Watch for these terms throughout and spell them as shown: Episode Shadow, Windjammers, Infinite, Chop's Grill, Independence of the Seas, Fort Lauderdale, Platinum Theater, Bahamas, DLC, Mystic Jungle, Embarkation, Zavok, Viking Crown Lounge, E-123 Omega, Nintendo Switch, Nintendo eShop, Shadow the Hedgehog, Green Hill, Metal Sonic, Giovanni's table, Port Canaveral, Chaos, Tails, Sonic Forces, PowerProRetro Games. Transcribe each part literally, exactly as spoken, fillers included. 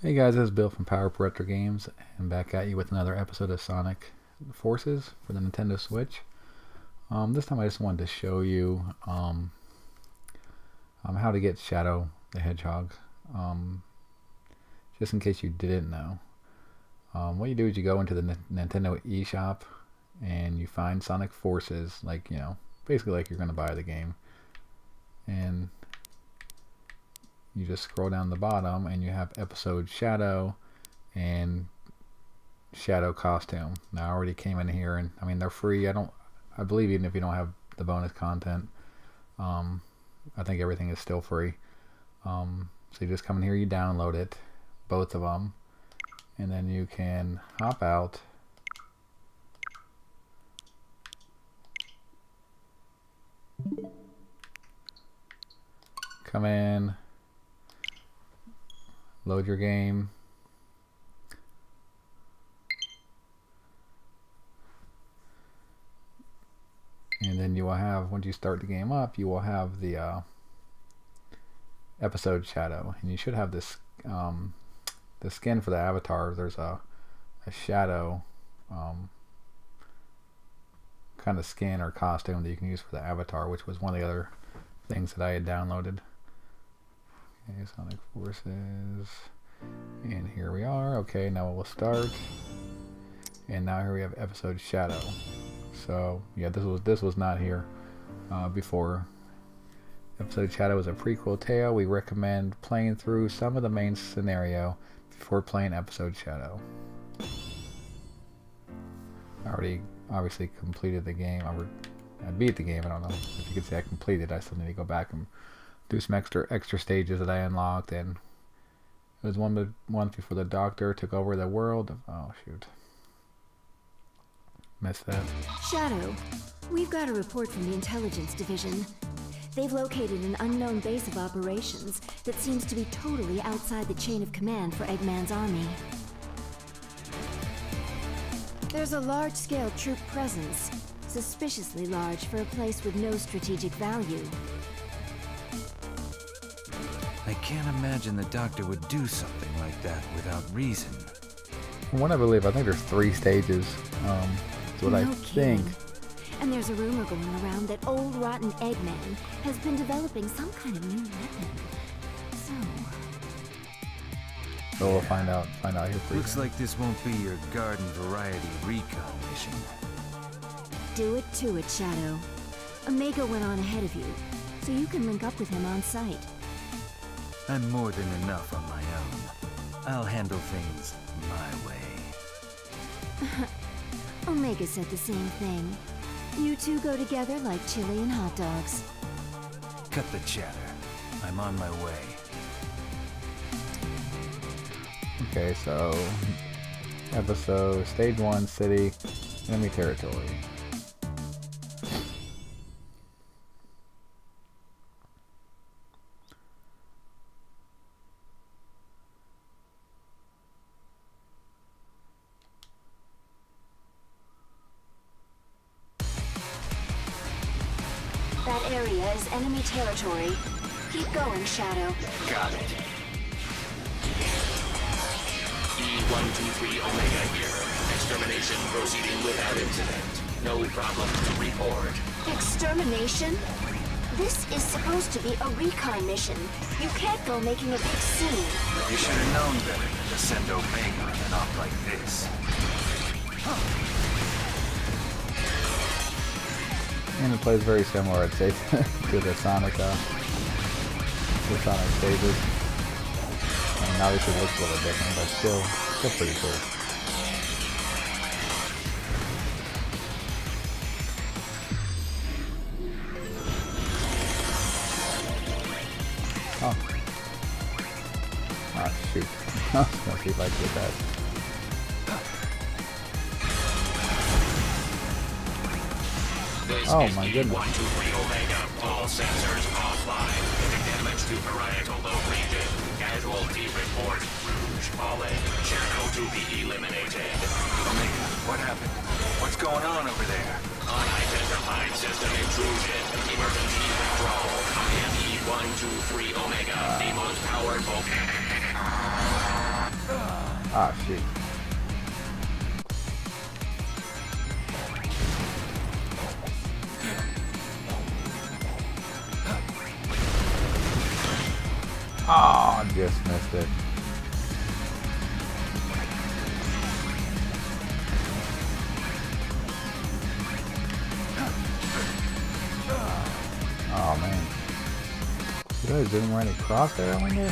Hey guys, this is Bill from PowerProRetro Games, and back at you with another episode of Sonic Forces for the Nintendo Switch. Um, this time I just wanted to show you um, um, how to get Shadow the Hedgehog, um, just in case you didn't know. Um, what you do is you go into the N Nintendo eShop and you find Sonic Forces, like, you know, basically like you're going to buy the game. And you just scroll down the bottom and you have Episode Shadow and Shadow Costume. Now I already came in here, and I mean they're free. I don't I believe even if you don't have the bonus content, um, I think everything is still free. Um, so you just come in here, you download it, both of them, and then you can hop out come in load your game, and then you will have, once you start the game up, you will have the uh, Episode Shadow, and you should have this um, the skin for the avatar. There's a, a shadow um, kind of skin or costume that you can use for the avatar, which was one of the other things that I had downloaded. Okay, Sonic Forces, and here we are. Okay, now we'll start, and now here we have Episode Shadow. So yeah, this was this was not here uh, before. Episode Shadow is a prequel tale. We recommend playing through some of the main scenario before playing Episode Shadow. I already obviously completed the game. I, I beat the game. I don't know if you can say I completed. I still need to go back and do some extra extra stages that I unlocked, and it was one one before the Doctor took over the world. Oh shoot, missed that. Shadow, we've got a report from the Intelligence Division. They've located an unknown base of operations that seems to be totally outside the chain of command for Eggman's army. There's a large-scale troop presence, suspiciously large for a place with no strategic value. I can't imagine the Doctor would do something like that without reason. From what I believe, I think there's three stages. Um, that's what no I kidding. think. And there's a rumor going around that old rotten Eggman has been developing some kind of new weapon. So, so we'll find out. Find out here. Looks soon. Like this won't be your garden variety recon mission. Do it to it, Shadow. Omega went on ahead of you, so you can link up with him on site. I'm more than enough on my own. I'll handle things my way. Omega said the same thing. You two go together like chili and hot dogs. Cut the chatter. I'm on my way. Okay, so episode stage one, city, enemy territory. That area is enemy territory. Keep going, Shadow. Got it. E one two three Omega here. Extermination proceeding without incident. No problem to report. Extermination? This is supposed to be a recon mission. You can't go making a big scene. You should have known better than to send Omega on an op like this. Huh. And it plays very similar, I'd say, to the Sonic, uh, the Sonic stages. I mean, obviously it looks a little different, but still, still pretty cool. Oh. Ah, shoot. I was gonna see if I could get that. Oh my goodness. E one two three Omega, all sensors offline. Damage to parietal lobe region. Casualty report. Rouge, all in. Shadow to be eliminated. Omega, what happened? What's going on over there? Unidentified system intrusion. Emergency withdrawal. I am E one two three Omega, the most powerful. Ah, shit. Ah, oh, just missed it. Oh man. You guys didn't run across there, I wonder.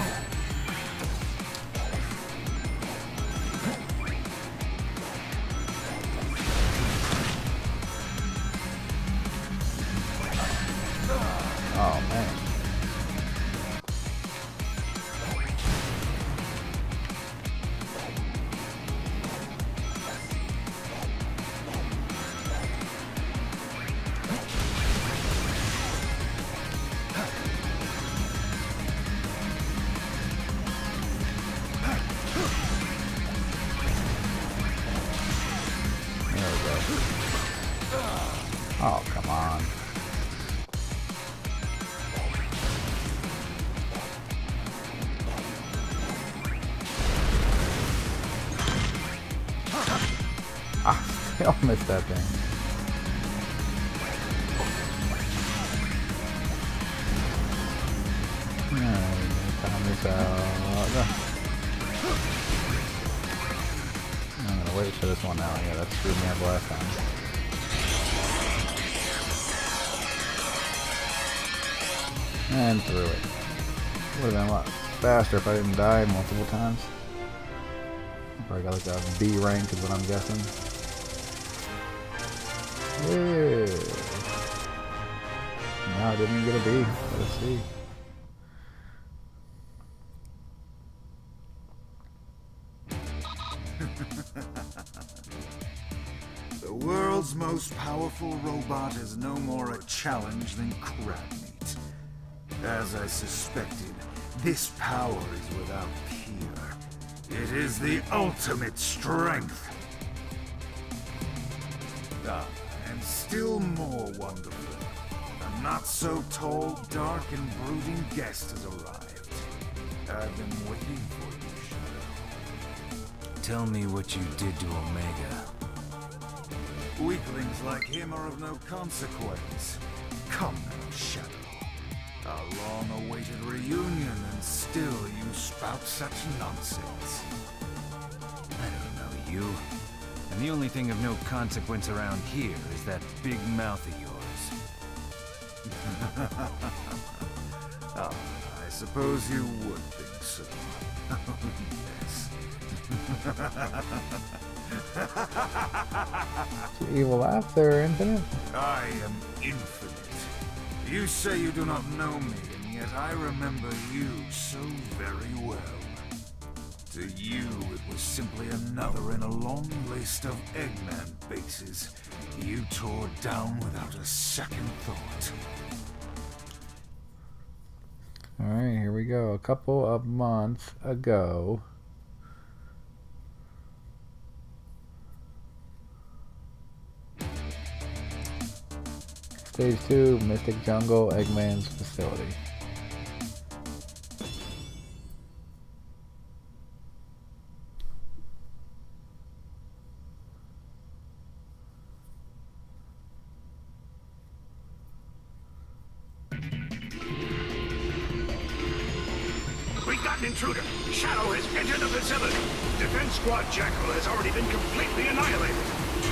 Oh, come on. Ah, I still missed that thing. Time this out. I'm gonna wait for this one now. Yeah, that screwed me up last time. And through it. Would have been a lot faster if I didn't die multiple times. Probably got like a B rank is what I'm guessing. Yeah. No, I didn't get a B. Let's see. The world's most powerful robot is no more a challenge than crap. As I suspected, this power is without peer. It is the ultimate strength. Ah, and still more wonderful, a not-so-tall, dark, and brooding guest has arrived. I've been waiting for you, Shadow. Tell me what you did to Omega. Weaklings like him are of no consequence. Come now, Shadow. A long-awaited reunion, and still you spout such nonsense. I don't know you. And the only thing of no consequence around here is that big mouth of yours. Oh, I suppose you would think so. Oh, yes. It's evil after, Infinite. I am Infinite. You say you do not know me, and yet I remember you so very well. To you, it was simply another in a long list of Eggman bases you tore down without a second thought. Alright, here we go. A couple of months ago. Stage two, Mystic Jungle, Eggman's facility. We got an intruder. Shadow has entered the facility. Defense Squad Jackal has already been completely annihilated.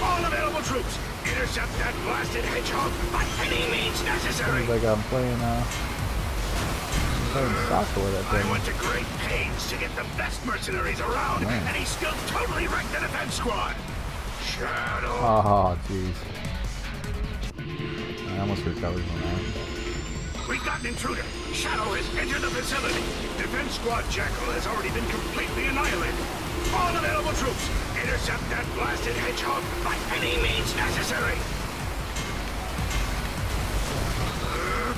All available troops, intercept that blasted hedgehog by any means necessary. Seems like I'm playing, uh, playing soccer with that thing. I went to great pains to get the best mercenaries around, man. And he still totally wrecked the defense squad. Shadow. Oh, jeez. I almost recovered from that. We got an intruder. Shadow has entered the facility. Defense Squad Jackal has already been completely annihilated. All available troops, intercept that blasted hedgehog by any means necessary. Uh,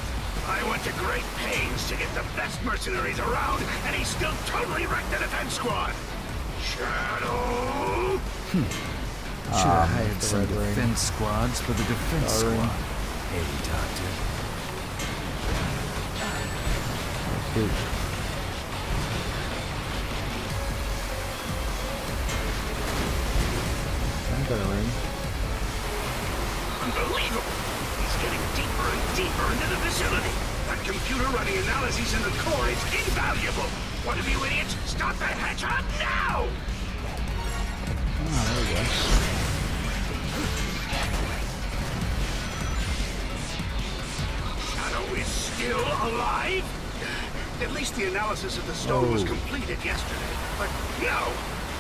I went to great pains to get the best mercenaries around, and he still totally wrecked the defense squad. Shadow. Hmm. Should uh, have hired some defense squads for the defense Sorry. squad. Hey, Doctor. Let's see. Isn't that right? Unbelievable! He's getting deeper and deeper into the facility. That computer running analyses in the core is invaluable. One of you idiots, stop the hedgehog now! Ah, there we go. Shadow is still alive? At least the analysis of the stone oh. was completed yesterday. But no!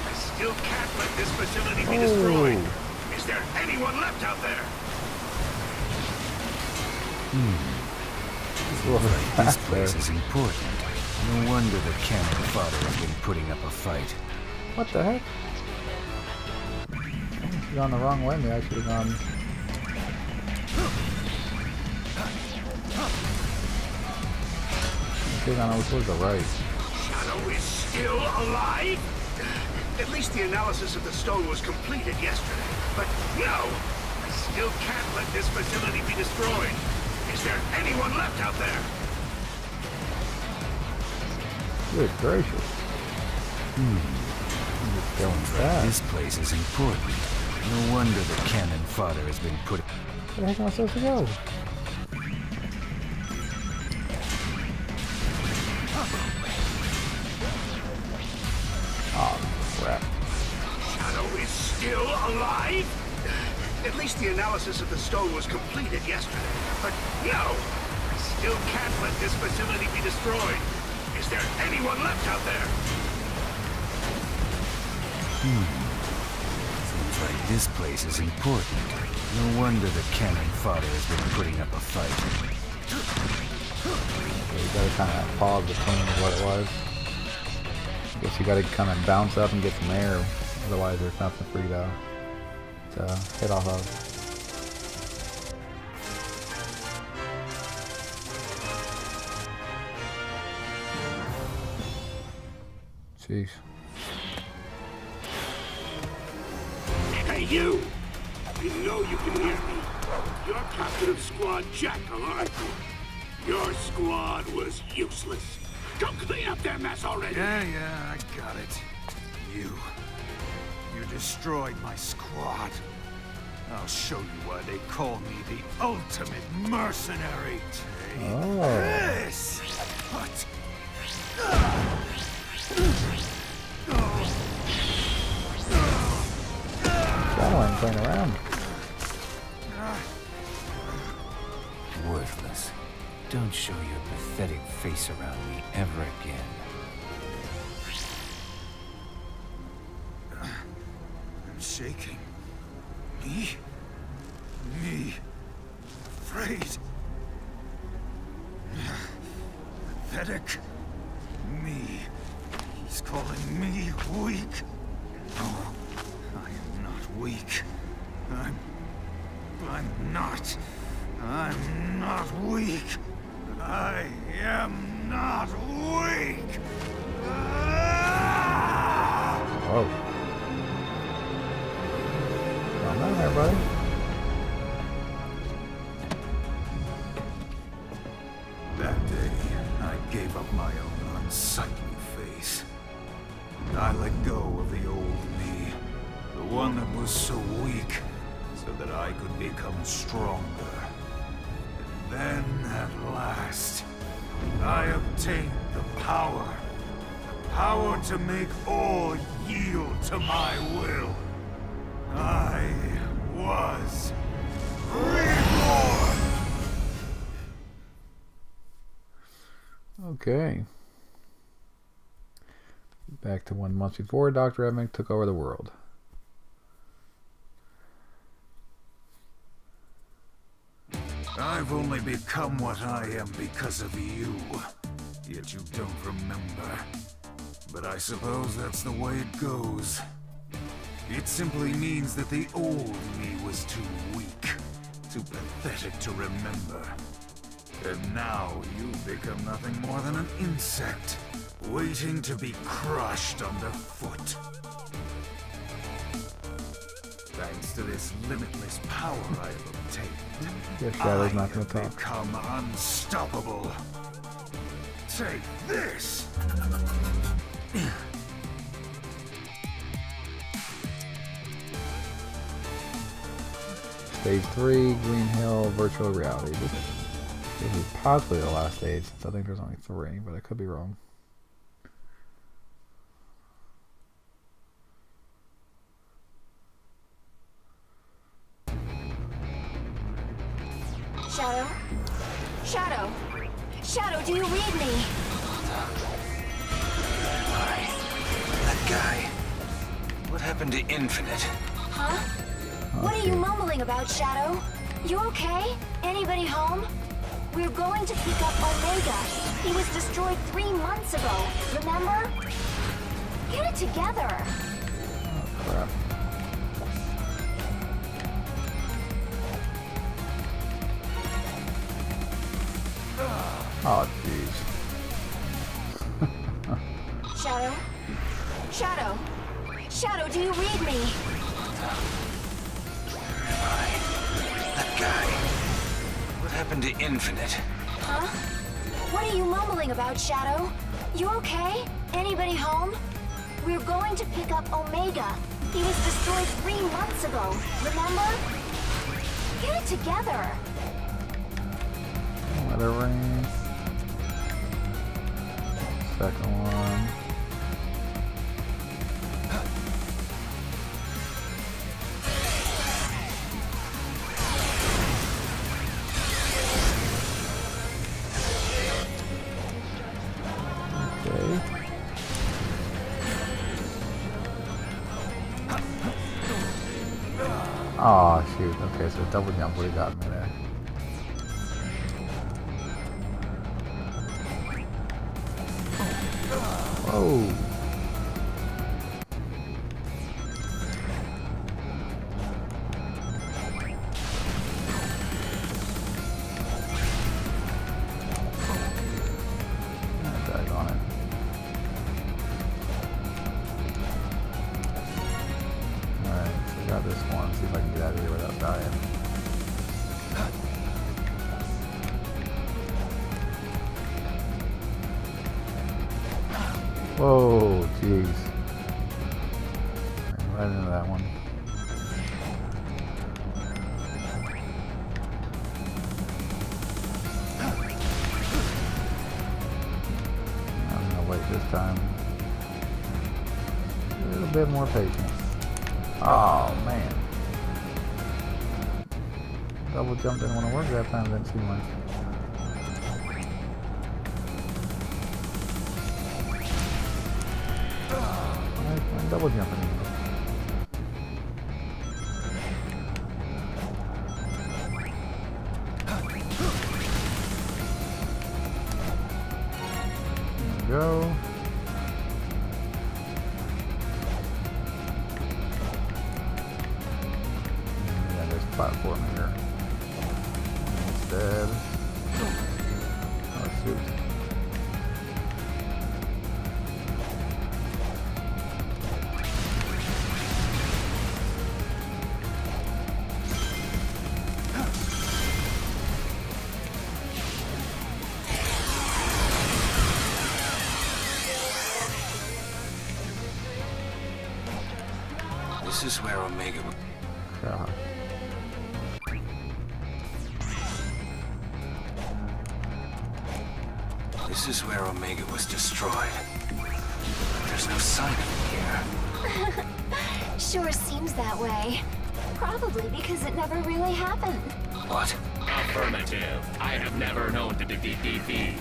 I still can't let this facility be destroyed. Oh. Is there anyone left out there? Hmm. This place is important. No wonder the camp and father have been putting up a fight. What the heck? I've gone the wrong way. I should have gone. I was towards the right. Shadow is still alive? At least the analysis of the stone was completed yesterday. But no! I still can't let this facility be destroyed. Is there anyone left out there? Good gracious. Hmm. Going fast. This place is important. No wonder the cannon fodder has been put. Where the heck am I supposed to go? Alive? At least the analysis of the stone was completed yesterday. But no! I still can't let this facility be destroyed. Is there anyone left out there? Hmm. Seems like this place is important. No wonder the cannon fodder has been putting up a fight. So you gotta kind of pause between what it was. I guess you gotta kind of bounce up and get some air. Otherwise there's nothing for you to, to hit off of. Jeez. Hey you! You know you can hear me. You're captain of Squad Jack, aren't you? Your squad was useless. Go clean up their mess already! Yeah, yeah, I got it. You. You destroyed my squad. I'll show you why they call me the ultimate mercenary. Take oh. this! What? Shadowing going around. Worthless. Don't show your pathetic face around me ever again. Shaking. Me? Me? Afraid? Pathetic? Me? He's calling me weak? No, I am not weak. I'm... I'm not. I'm not weak. I am not weak! Oh. Down there, buddy. That day, I gave up my own unsightly face. I let go of the old me, the one that was so weak, so that I could become stronger. And then, at last, I obtained the power. The power to make all yield to my will. I was reborn! Okay. Back to one month before Doctor Evick took over the world. I've only become what I am because of you. Yet you don't remember. But I suppose that's the way it goes. It simply means that the old me was too weak, too pathetic to remember. And now you've become nothing more than an insect, waiting to be crushed underfoot. Thanks to this limitless power I have obtained, I have become unstoppable. Take this! Stage three, Green Hill, virtual reality. This, this is possibly the last stage since I think there's only three, but I could be wrong. Shadow? Shadow? Shadow, do you read me? Hold up. Where am I? That guy. What happened to Infinite? Huh? Okay. What are you mumbling about, Shadow? You okay? Anybody home? We're going to pick up Omega. He was destroyed three months ago, remember? Get it together. Oh, crap. Oh, jeez. Shadow? Shadow? Shadow, do you read me? Where am I? That guy. What happened to Infinite? Huh? What are you mumbling about, Shadow? You okay? Anybody home? We're going to pick up Omega. He was destroyed three months ago, remember? Get it together. Weather rings. Second one. Okay. Oh shoot. Okay, so double jump would have got me there. Oh. Whoa, jeez. Right into that one. I'm gonna wait this time. A little bit more patience. Oh, man. Double jump didn't want to work that time, didn't seem like. Double jumping. There we go. Yeah, there's platform here. It's dead. Oh shoot. This is where Omega will... Chaos. This is where Omega was destroyed. There's no sign of it here. Sure seems that way. Probably because it never really happened. What? Affirmative. I have never known to defeat defeat.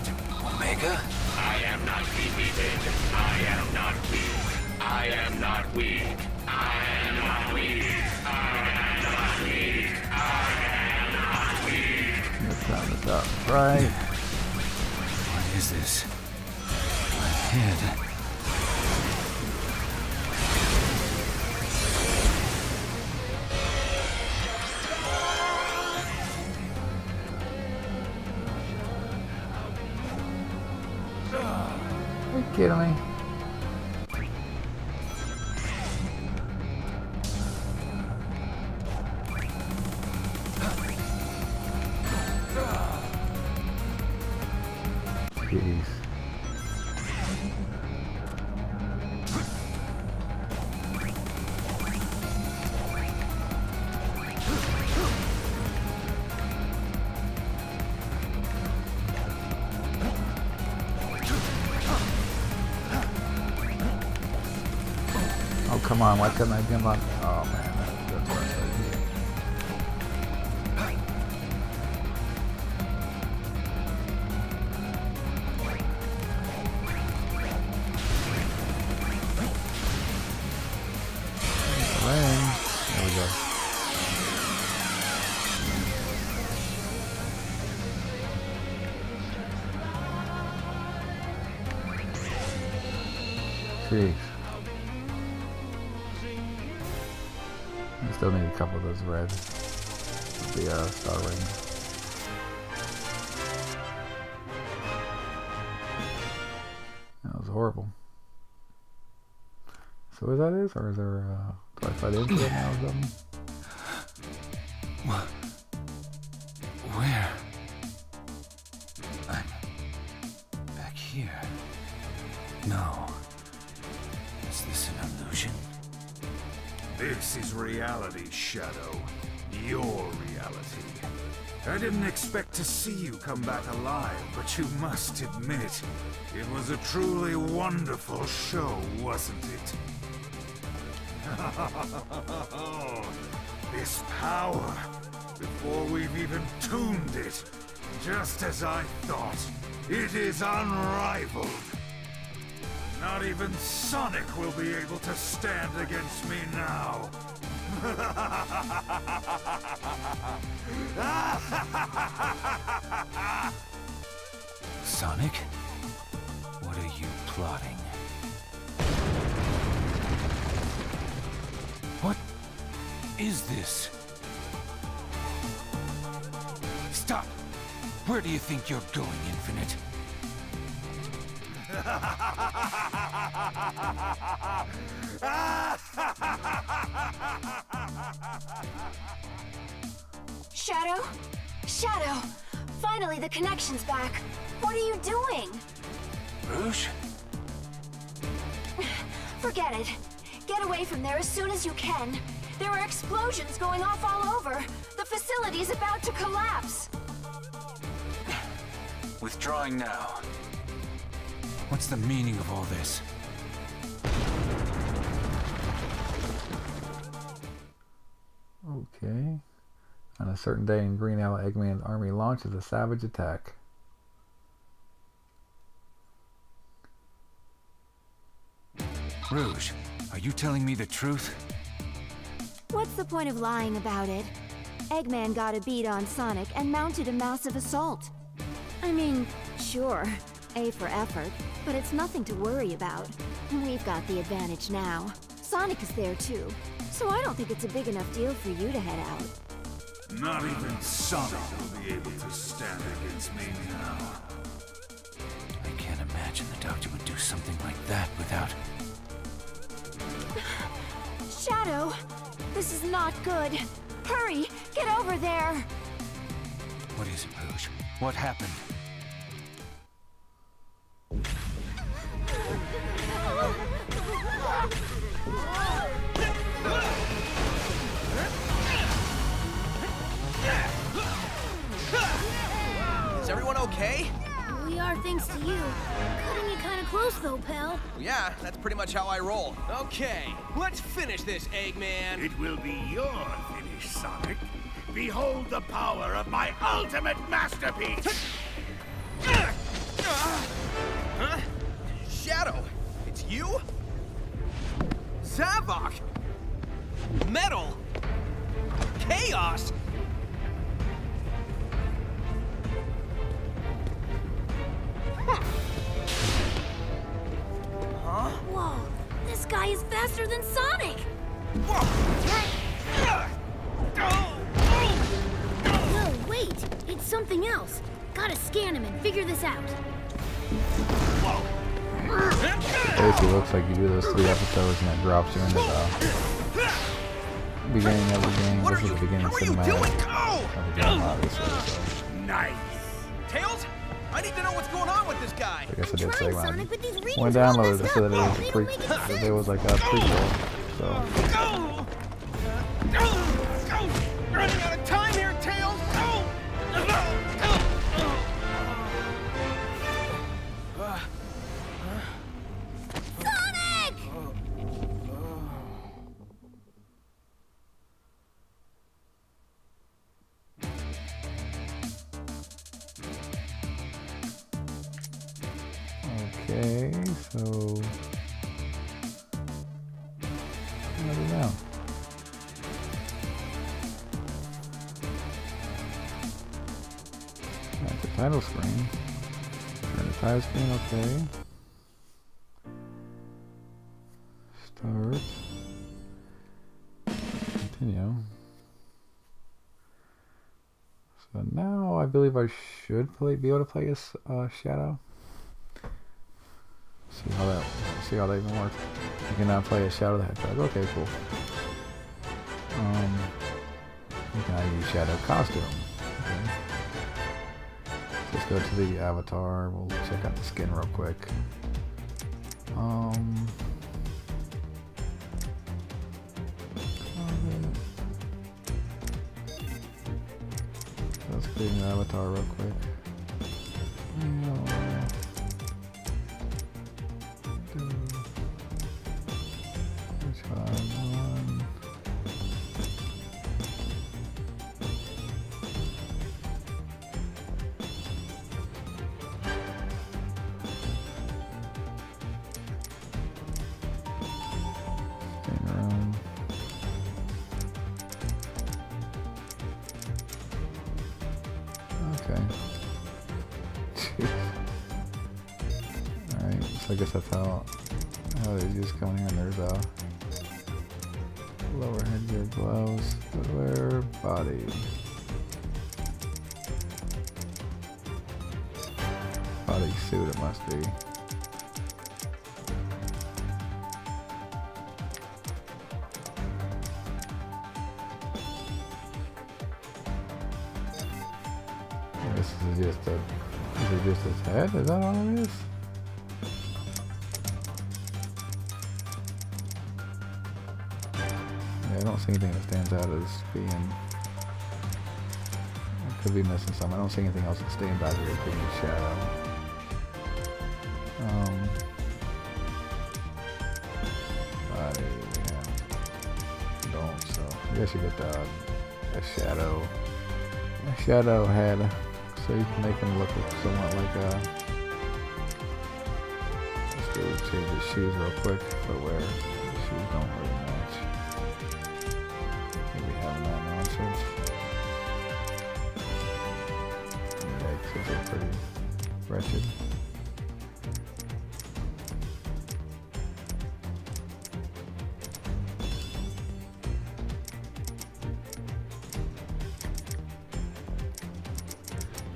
Omega? I am not defeated. I am not weak. I am not weak. I am not weak. I am not weak. I am not weak. Let's round this up, right? What is this? My head. Are you kidding me? Oh, come on. Why couldn't I get on? Oh, man. That's frustrating. There we go. Jeez. Still need a couple of those red. The uh, star ring. That was horrible. So is that is, or is there? Uh, do I fight into it now or something? What? Where? I'm back here. No. Is this an illusion? This is reality, Shadow. Your reality. I didn't expect to see you come back alive, but you must admit, it was a truly wonderful show, wasn't it? This power, before we've even tuned it, just as I thought, it is unrivaled. Not even Sonic will be able to stand against me now. Sonic? What are you plotting? What is this? Stop! Where do you think you're going, Infinite? Shadow? Shadow! Finally the connection's back! What are you doing? Rouge? Forget it. Get away from there as soon as you can. There are explosions going off all over. The facility's about to collapse. Withdrawing now. What's the meaning of all this? Okay. On a certain day in Green Hill, Eggman's army launches a savage attack. Rouge, are you telling me the truth? What's the point of lying about it? Eggman got a beat on Sonic and mounted a massive assault. I mean, sure. A for effort, but it's nothing to worry about. We've got the advantage now. Sonic is there too, so I don't think it's a big enough deal for you to head out. Not even Sonic will be able to stand against me now. I can't imagine the Doctor would do something like that without... Shadow! This is not good! Hurry! Get over there! What is it, Rouge? What happened? Is everyone okay? We are, thanks to you. Cutting it kind of close though, pal. Yeah, that's pretty much how I roll. Okay, let's finish this, Eggman. It will be your finish, Sonic. Behold the power of my ultimate masterpiece. Huh? Shadow, it's you? Zavok! Metal! Chaos! Huh. Huh? Whoa, this guy is faster than Sonic! No, wait, it's something else. Gotta scan him and figure this out. It basically looks like you do those three episodes and it drops you into the uh, beginning of the game. This is the beginning cinematic. Of the game, obviously, so. Nice. Tails, I need to know what's going on with this guy. I guess I did say when I downloaded it, so that it was a prequel. It was like a prequel. So. Go! Go! We're running out of time here, Tails. Go! Go! Uh, huh? Sonic! Uh, uh, never know. Back to title screen. Turn the title screen, okay. Start. Continue. So now I believe I should play, be able to play as uh, Shadow. See how that, see how that even works. You cannot play a Shadow the Hedgehog. Okay, cool. Um, you can now use Shadow costume. Okay. Let's go to the avatar. We'll check out the skin real quick. Um. Let's create an avatar real quick. No. I guess that's how, how they just come in. There's a lower headgear, blouse, footwear, body. Body suit it must be. This is just a, is it just his head? Is that all it is? I don't see anything that stands out as being, I could be missing something. I don't see anything else that stands out here as being a Shadow. Um, body, yeah. Don't, so. I guess you get the, the Shadow, a Shadow head, so you can make him look somewhat like a, let's go change his shoes real quick, footwear, the shoes don't really match. They're pretty wretched.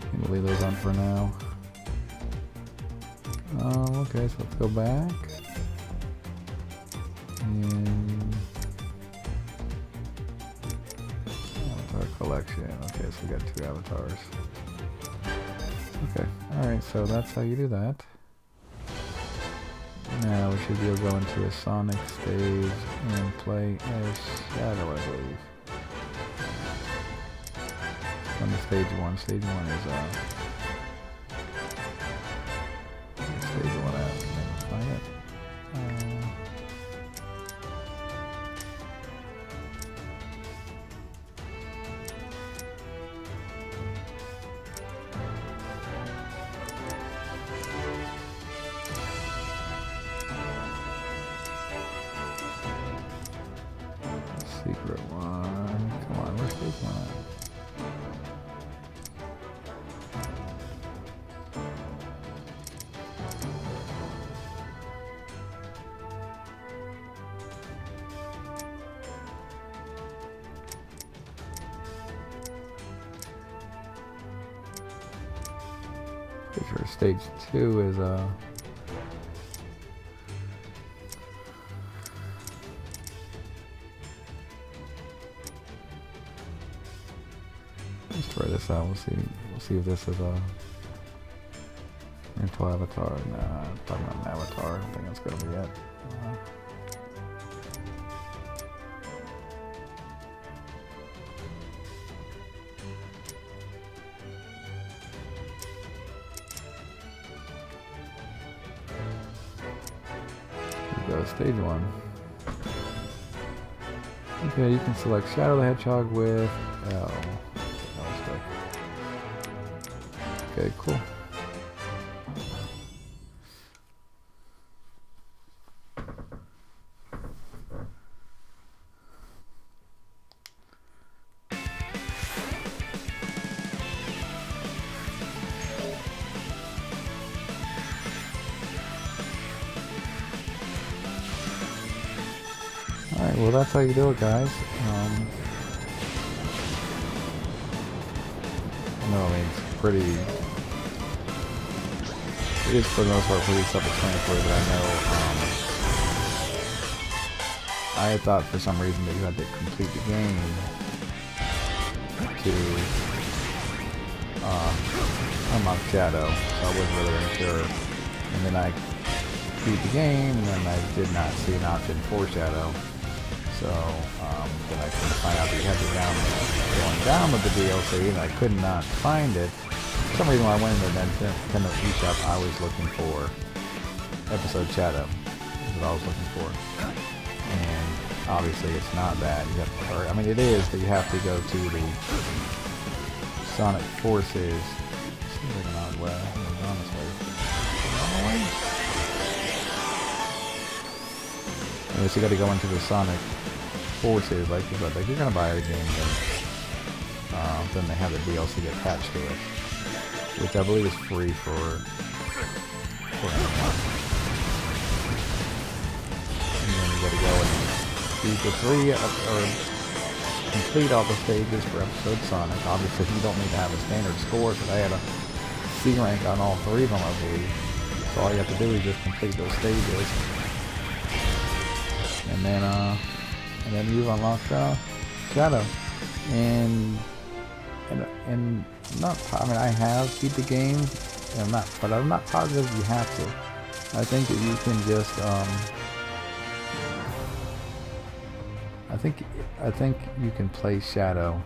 I'm gonna leave those on for now. Oh, okay, so let's go back. And avatar collection. Okay, so we got two avatars. Okay, alright, so that's how you do that. Now we should be able to go into a Sonic stage and play as Shadow, I believe. On the stage one. Stage one is, uh... stage one out. Never find it. Secret one. Come on, where's this one? Pretty sure stage two is uh let's try this out. We'll see. We'll see if this is a rental avatar. Nah, I'm talking about an avatar. I don't think that's gonna be it. Uh, We've got stage one. Okay, you can select Shadow the Hedgehog with L. Okay, cool. Alright, well that's how you do it, guys. Um, no, I mean, it's pretty... It is for the most part pretty self-explanatory, but I know, um, I thought for some reason that you had to complete the game to uh, unlock Shadow, so I wasn't really sure. And then I beat the game, and then I did not see an option for Shadow, so um, then I couldn't find out that you had to download going down with the D L C, and I could not find it. For some reason, when I went into the Nintendo eShop, I was looking for Episode Shadow. That's what I was looking for. And obviously, it's not that. You have to, or, I mean, it is, but you have to go to the Sonic Forces. Seems like an odd way, honestly. Unless you got to go into the Sonic Forces, like, but, like you're going to buy the game, then, uh, then they have the D L C attached to it, which I believe is free for, for anyone. And then you gotta go and beat the three, up, or complete all the stages for Episode Sonic. Obviously you don't need to have a standard score, because I had a C rank on all three of them, I believe. So all you have to do is just complete those stages. And then, uh, and then you've unlocked, uh, Shadow. And... And, and not, I mean, I have beat the game, and I'm not, but I'm not positive you have to. I think that you can just, um, I think, I think you can play Shadow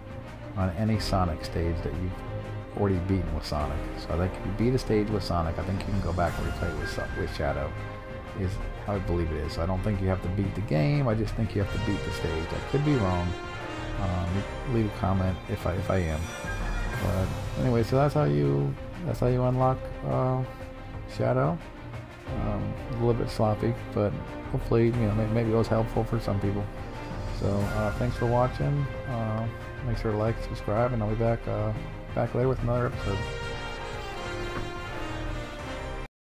on any Sonic stage that you've already beaten with Sonic. So I think if you beat a stage with Sonic, I think you can go back and replay with with Shadow, is how I believe it is. So I don't think you have to beat the game. I just think you have to beat the stage. I could be wrong. Um, leave a comment if I if I am. But anyway, so that's how you that's how you unlock uh, Shadow. Um, a little bit sloppy, but hopefully you know maybe, maybe it was helpful for some people. So uh, thanks for watching. Uh, make sure to like, subscribe, and I'll be back uh, back later with another episode.